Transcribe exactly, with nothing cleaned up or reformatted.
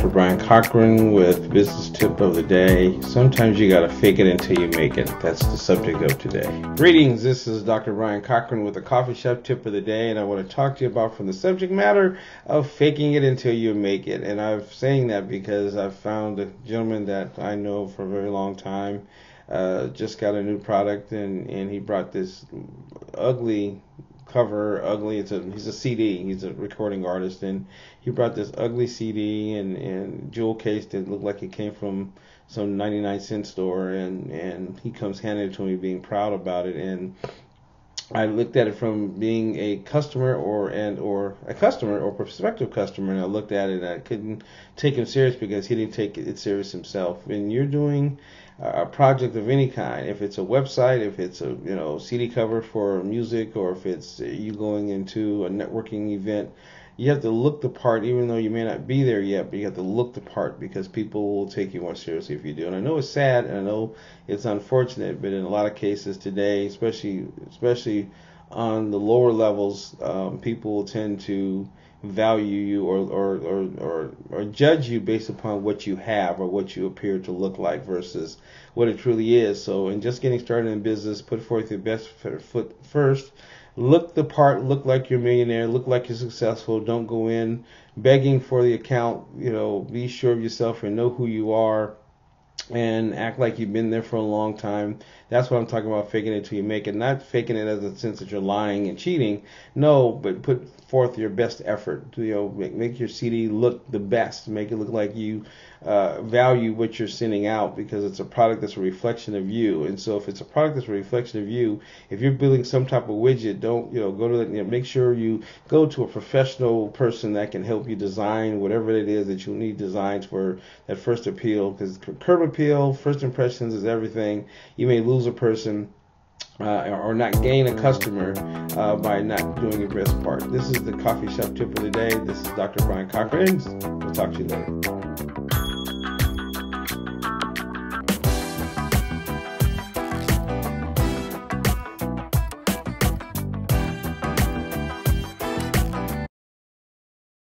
Doctor Brian Cochran with Business Tip of the Day. Sometimes you gotta fake it until you make it. That's the subject of today. Greetings, this is Doctor Brian Cochran with the Coffee Shop Tip of the Day, and I want to talk to you about from the subject matter of faking it until you make it. And I'm saying that because I've found a gentleman that I know for a very long time uh, just got a new product, and, and he brought this ugly cover ugly it's a he's a C D, he's a recording artist, and he brought this ugly C D and and jewel case that looked like it came from some ninety-nine cent store, and and he comes handed it to me being proud about it. And I looked at it from being a customer or and or a customer or prospective customer, and I looked at it and I couldn't take him serious because he didn't take it serious himself. When you're doing a project of any kind, if it's a website, if it's a you know C D cover for music, or if it's you going into a networking event, you have to look the part, even though you may not be there yet, but you have to look the part because people will take you more seriously if you do. And I know it's sad, and I know it's unfortunate, but in a lot of cases today, especially especially on the lower levels, um, people tend to value you or or, or or or judge you based upon what you have or what you appear to look like versus what it truly is. So in just getting started in business, put forth your best foot first. Look the part, look like you're a millionaire, look like you're successful. Don't go in begging for the account. You know, be sure of yourself and know who you are, and act like you've been there for a long time. That's what I'm talking about, faking it till you make it. Not faking it as a sense that you're lying and cheating. No, but put forth your best effort. You know, make, make your C D look the best. Make it look like you uh, value what you're sending out, because it's a product that's a reflection of you. And so if it's a product that's a reflection of you, if you're building some type of widget, don't, you know, go to the, you know, make sure you go to a professional person that can help you design whatever it is that you need designs for that first appeal, because curb appeal, first impressions is everything. You may lose a person uh, or not gain a customer uh, by not doing your best part. This is the Coffee Shop Tip of the Day. This is Doctor Brian Cochran. We'll talk to you later.